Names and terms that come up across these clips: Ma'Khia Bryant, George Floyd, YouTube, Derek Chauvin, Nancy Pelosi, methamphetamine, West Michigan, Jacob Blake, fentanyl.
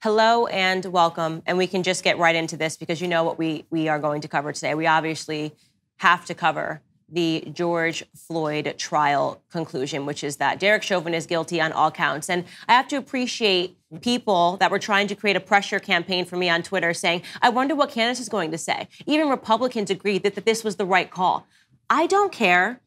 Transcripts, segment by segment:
Hello and welcome. And we can just get right into this because you know what we are going to cover today. We obviously have to cover the George Floyd trial conclusion, which is that Derek Chauvin is guilty on all counts. And I have to appreciate people that were trying to create a pressure campaign for me on Twitter saying, I wonder what Candace is going to say. Even Republicans agreed that this was the right call. I don't care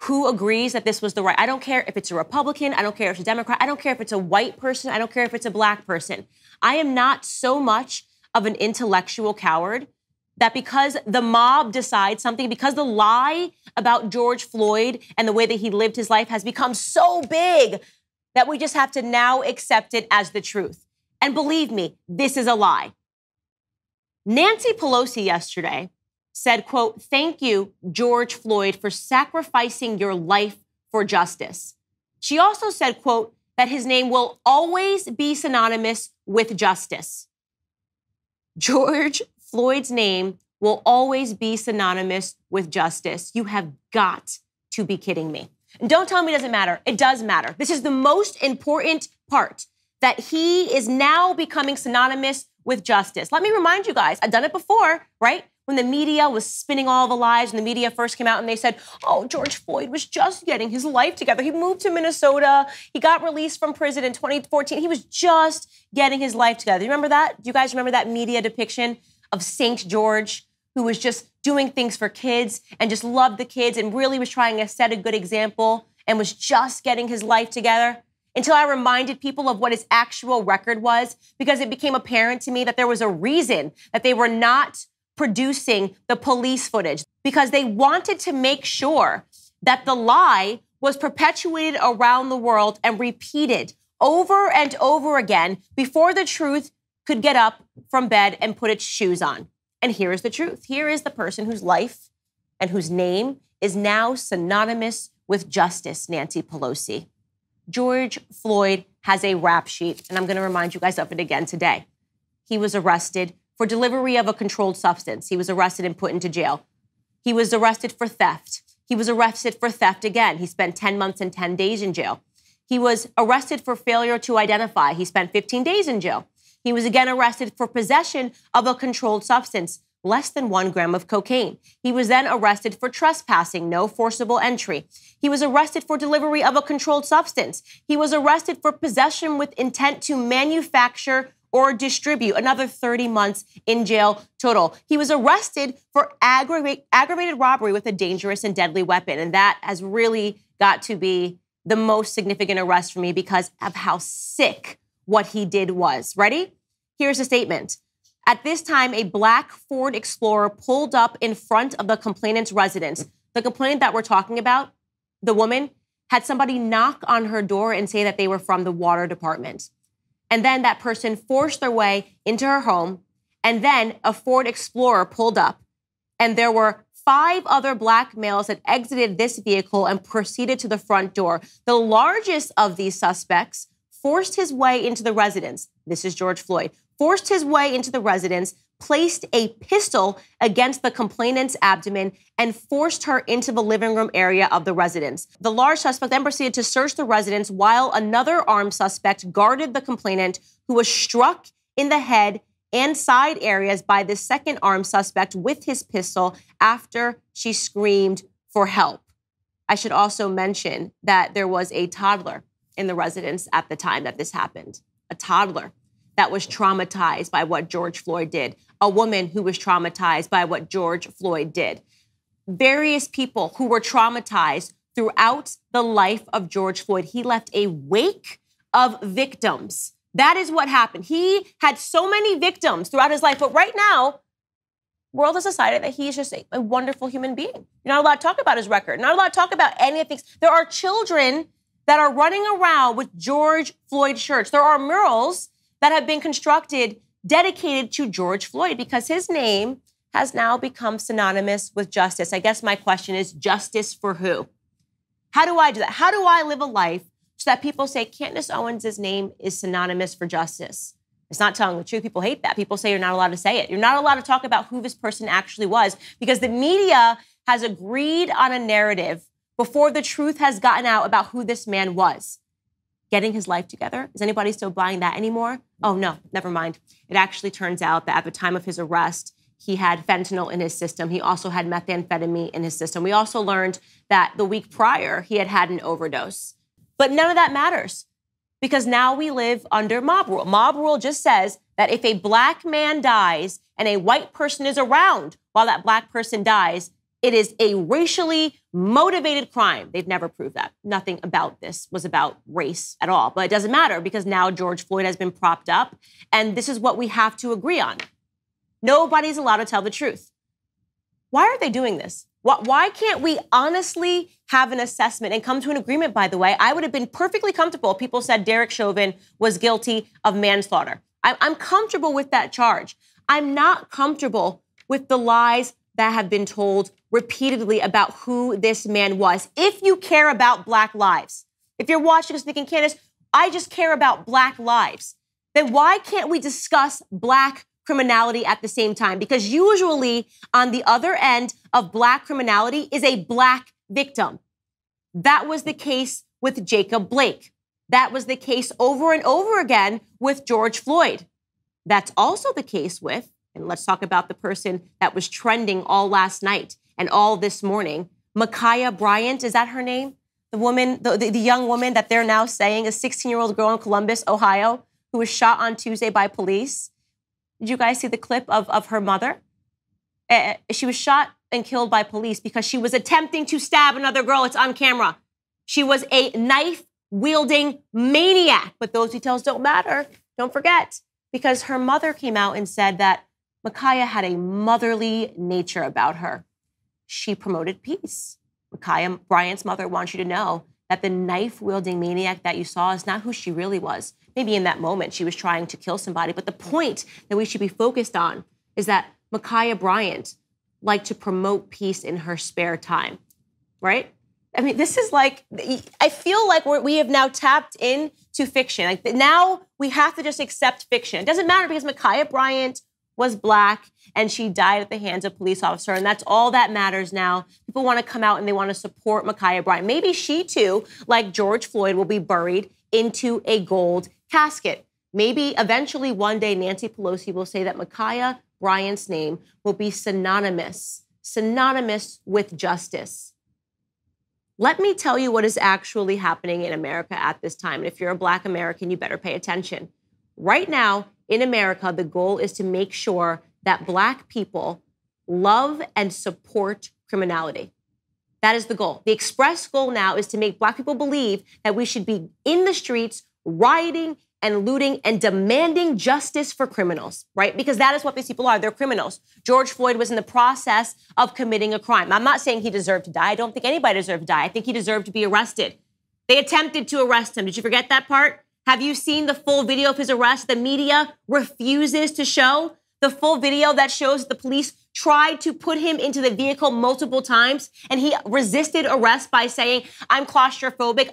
who agrees that this was the right. I don't care if it's a Republican. I don't care if it's a Democrat. I don't care if it's a white person. I don't care if it's a black person. I am not so much of an intellectual coward that because the mob decides something, because the lie about George Floyd and the way that he lived his life has become so big that we just have to now accept it as the truth. And believe me, this is a lie. Nancy Pelosi yesterday said, quote, thank you, George Floyd, for sacrificing your life for justice. She also said, quote, that his name will always be synonymous with justice. George Floyd's name will always be synonymous with justice. You have got to be kidding me. And don't tell me it doesn't matter. It does matter. This is the most important part, that he is now becoming synonymous with justice. Let me remind you guys, I've done it before, right? When the media was spinning all the lies, when the media first came out and they said, oh, George Floyd was just getting his life together. He moved to Minnesota. He got released from prison in 2014. He was just getting his life together. You remember that? Do you guys remember that media depiction of St. George, who was just doing things for kids and just loved the kids and really was trying to set a good example and was just getting his life together? Until I reminded people of what his actual record was, because it became apparent to me that there was a reason that they were not producing the police footage, because they wanted to make sure that the lie was perpetuated around the world and repeated over and over again before the truth could get up from bed and put its shoes on. And here is the truth. Here is the person whose life and whose name is now synonymous with justice, Nancy Pelosi. George Floyd has a rap sheet, and I'm going to remind you guys of it again today. He was arrested for delivery of a controlled substance. He was arrested and put into jail. He was arrested for theft. He was arrested for theft again. He spent 10 months and 10 days in jail. He was arrested for failure to identify. He spent 15 days in jail. He was again arrested for possession of a controlled substance, less than 1 gram of cocaine. He was then arrested for trespassing, no forcible entry. He was arrested for delivery of a controlled substance. He was arrested for possession with intent to manufacture or distribute, another 30 months in jail total. He was arrested for aggravated robbery with a dangerous and deadly weapon. And that has really got to be the most significant arrest for me because of how sick what he did was. Ready? Here's a statement. At this time, a black Ford Explorer pulled up in front of the complainant's residence. The complainant that we're talking about, the woman, had somebody knock on her door and say that they were from the water department. And then that person forced their way into her home. And then a Ford Explorer pulled up. And there were 5 other black males that exited this vehicle and proceeded to the front door. The largest of these suspects forced his way into the residence. This is George Floyd. Forced his way into the residence, placed a pistol against the complainant's abdomen, and forced her into the living room area of the residence. The large suspect then proceeded to search the residence while another armed suspect guarded the complainant, who was struck in the head and side areas by the second armed suspect with his pistol after she screamed for help. I should also mention that there was a toddler in the residence at the time that this happened, a toddler that was traumatized by what George Floyd did, a woman who was traumatized by what George Floyd did. Various people who were traumatized throughout the life of George Floyd. He left a wake of victims. That is what happened. He had so many victims throughout his life, but right now, the world has decided that he's just a wonderful human being. You're not allowed to talk about his record, not allowed to talk about any of the things. There are children that are running around with George Floyd shirts. There are murals that have been constructed dedicated to George Floyd because his name has now become synonymous with justice. I guess my question is, justice for who? How do I do that? How do I live a life so that people say Candace Owens' name is synonymous for justice? It's not telling the truth. People hate that. People say you're not allowed to say it. You're not allowed to talk about who this person actually was because the media has agreed on a narrative before the truth has gotten out about who this man was. getting his life together. Is anybody still buying that anymore? Oh, no, never mind. It actually turns out that at the time of his arrest, he had fentanyl in his system. He also had methamphetamine in his system. We also learned that the week prior, he had had an overdose. But none of that matters because now we live under mob rule. Mob rule just says that if a black man dies and a white person is around while that black person dies, it is a racially motivated crime. They've never proved that. Nothing about this was about race at all. But it doesn't matter because now George Floyd has been propped up. And this is what we have to agree on. Nobody's allowed to tell the truth. Why are they doing this? Why can't we honestly have an assessment and come to an agreement, by the way? I would have been perfectly comfortable if people said Derek Chauvin was guilty of manslaughter. I'm comfortable with that charge. I'm not comfortable with the lies that have been told repeatedly about who this man was. If you care about black lives, if you're watching us thinking, Candace, I just care about black lives, then why can't we discuss black criminality at the same time? Because usually on the other end of black criminality is a black victim. That was the case with Jacob Blake. That was the case over and over again with George Floyd. That's also the case with, and let's talk about the person that was trending all last night and all this morning, Ma'Khia Bryant, is that her name? The woman, the young woman that they're now saying, a 16-year-old girl in Columbus, Ohio, who was shot on Tuesday by police. Did you guys see the clip of her mother? She was shot and killed by police because she was attempting to stab another girl. It's on camera. She was a knife-wielding maniac. But those details don't matter. Don't forget, because her mother came out and said that Ma'Khia had a motherly nature about her. She promoted peace. Ma'Khia Bryant's mother wants you to know that the knife-wielding maniac that you saw is not who she really was. Maybe in that moment she was trying to kill somebody, but the point that we should be focused on is that Ma'Khia Bryant liked to promote peace in her spare time, right? I mean, this is like, I feel like we have now tapped into fiction. Like now we have to just accept fiction. It doesn't matter because Ma'Khia Bryant was black and she died at the hands of a police officer. And that's all that matters now. People want to come out and they want to support Ma'Khia Bryant. Maybe she too, like George Floyd, will be buried into a gold casket. Maybe eventually one day Nancy Pelosi will say that Ma'Khia Bryant's name will be synonymous with justice. Let me tell you what is actually happening in America at this time. And if you're a black American, you better pay attention. Right now, in America, the goal is to make sure that black people love and support criminality. That is the goal. The express goal now is to make black people believe that we should be in the streets rioting and looting and demanding justice for criminals, right? Because that is what these people are. They're criminals. George Floyd was in the process of committing a crime. I'm not saying he deserved to die. I don't think anybody deserved to die. I think he deserved to be arrested. They attempted to arrest him. Did you forget that part? Have you seen the full video of his arrest? The media refuses to show the full video that shows the police tried to put him into the vehicle multiple times, and he resisted arrest by saying, I'm claustrophobic,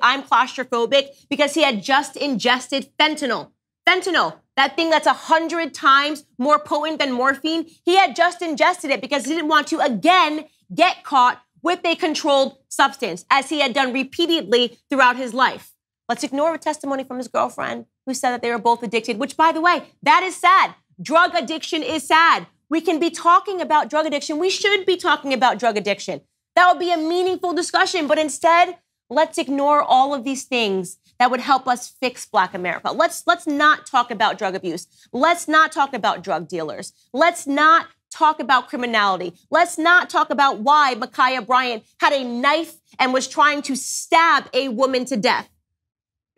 because he had just ingested fentanyl. Fentanyl, that thing that's 100 times more potent than morphine, he had just ingested it because he didn't want to again get caught with a controlled substance, as he had done repeatedly throughout his life. Let's ignore the testimony from his girlfriend who said that they were both addicted, which, by the way, that is sad. Drug addiction is sad. We can be talking about drug addiction. We should be talking about drug addiction. That would be a meaningful discussion. But instead, let's ignore all of these things that would help us fix Black America. Let's not talk about drug abuse. Let's not talk about drug dealers. Let's not talk about criminality. Let's not talk about why Ma'Khia Bryant had a knife and was trying to stab a woman to death.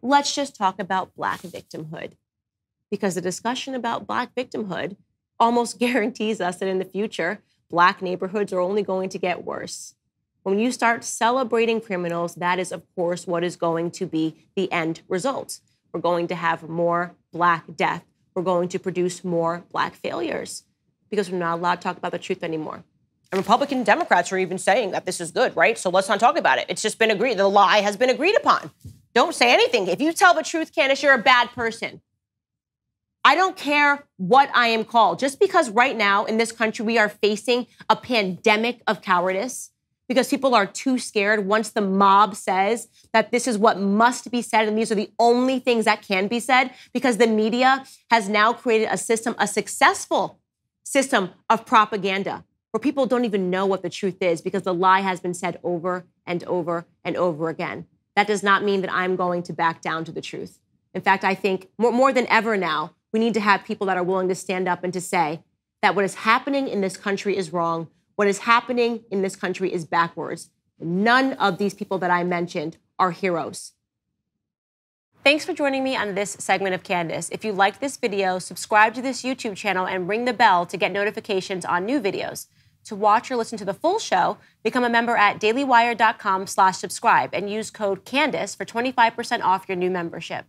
Let's just talk about black victimhood, because the discussion about black victimhood almost guarantees us that in the future, black neighborhoods are only going to get worse. When you start celebrating criminals, that is, of course, what is going to be the end result. We're going to have more black death. We're going to produce more black failures because we're not allowed to talk about the truth anymore. And Republican and Democrats are even saying that this is good, right? So let's not talk about it. It's just been agreed. The lie has been agreed upon. Don't say anything. If you tell the truth, Candace, you're a bad person. I don't care what I am called. Just because right now in this country we are facing a pandemic of cowardice, because people are too scared once the mob says that this is what must be said and these are the only things that can be said, because the media has now created a system, a successful system of propaganda where people don't even know what the truth is because the lie has been said over and over and over again. That does not mean that I'm going to back down to the truth. In fact, I think more than ever now, we need to have people that are willing to stand up and to say that what is happening in this country is wrong. What is happening in this country is backwards. None of these people that I mentioned are heroes. Thanks for joining me on this segment of Candace. If you liked this video, subscribe to this YouTube channel and ring the bell to get notifications on new videos. To watch or listen to the full show, become a member at dailywire.com/subscribe and use code Candace for 25% off your new membership.